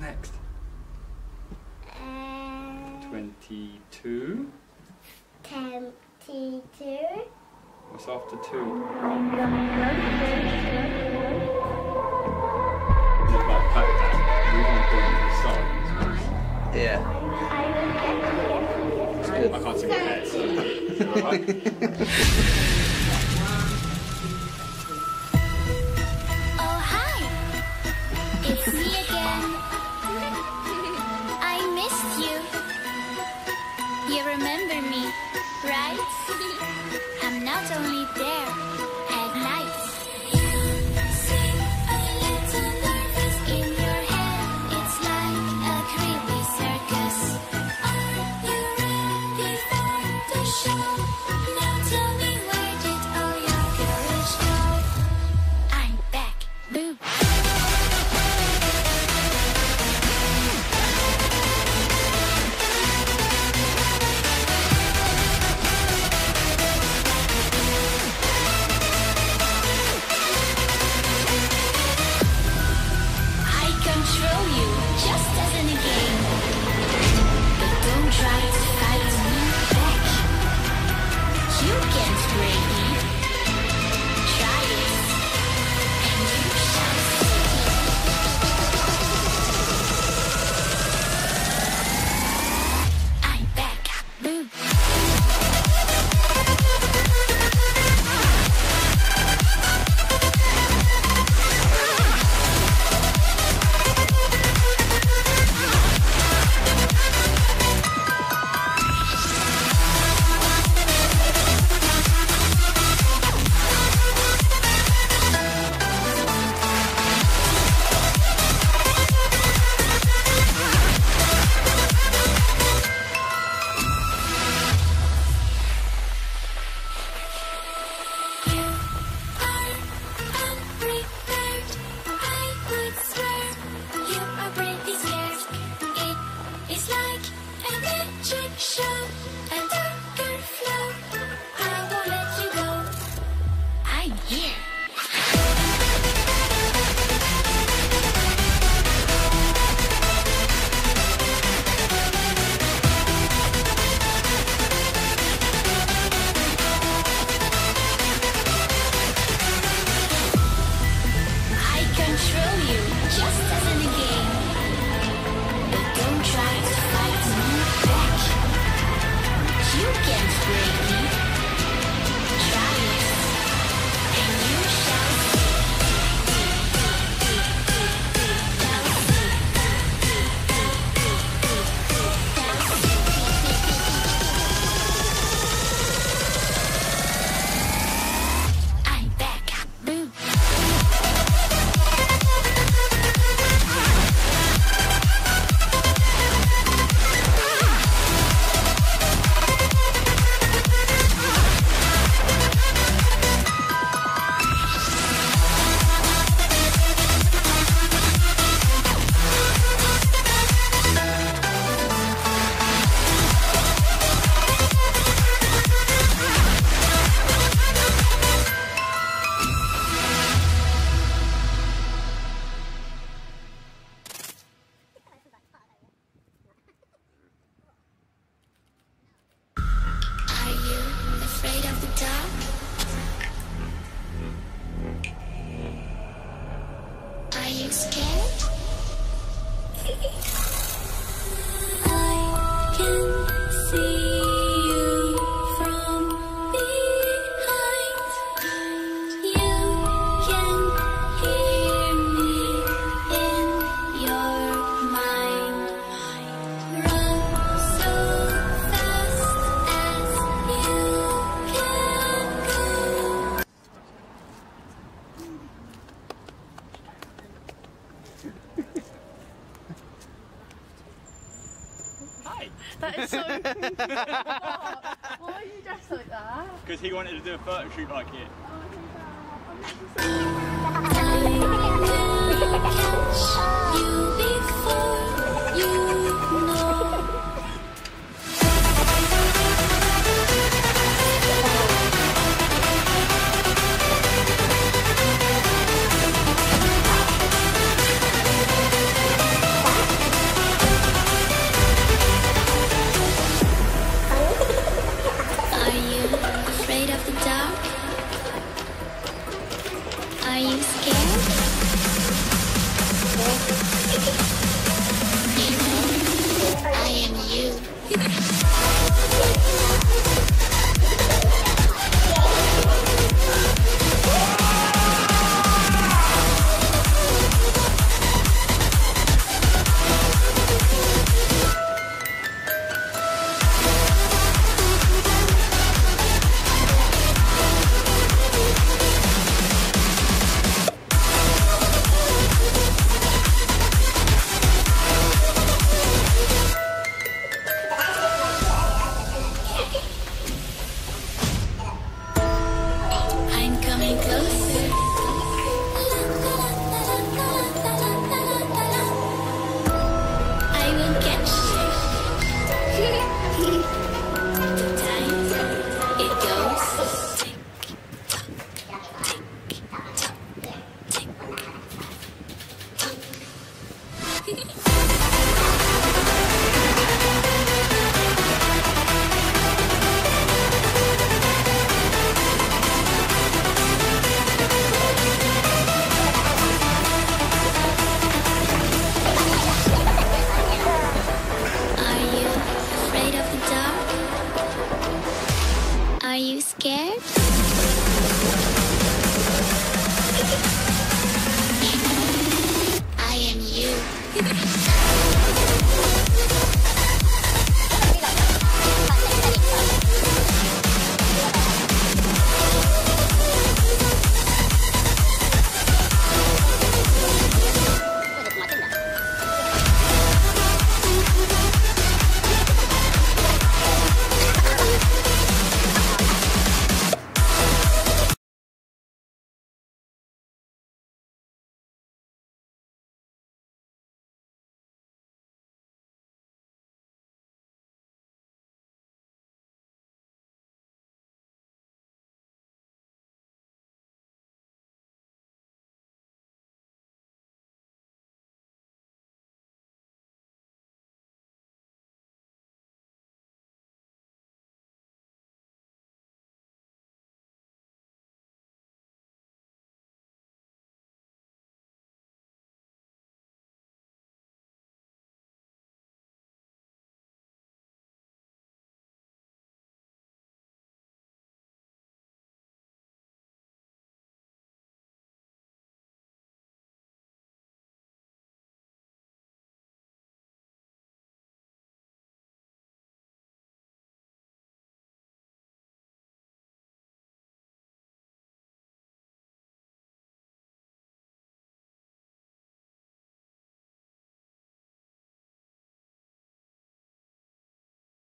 Next? 22? 22? What's after 2? Yeah. It's good. I can't see my head. Oh, hi! It's me again. You remember me, right? I'm not only there at night. Sing a little nervous in your head. It's like a creepy circus. Are you ready for the show? Now tell me where. That is so creepy. Why are you dressed like that? Because he wanted to do a photo shoot like it. Are you scared? I am you.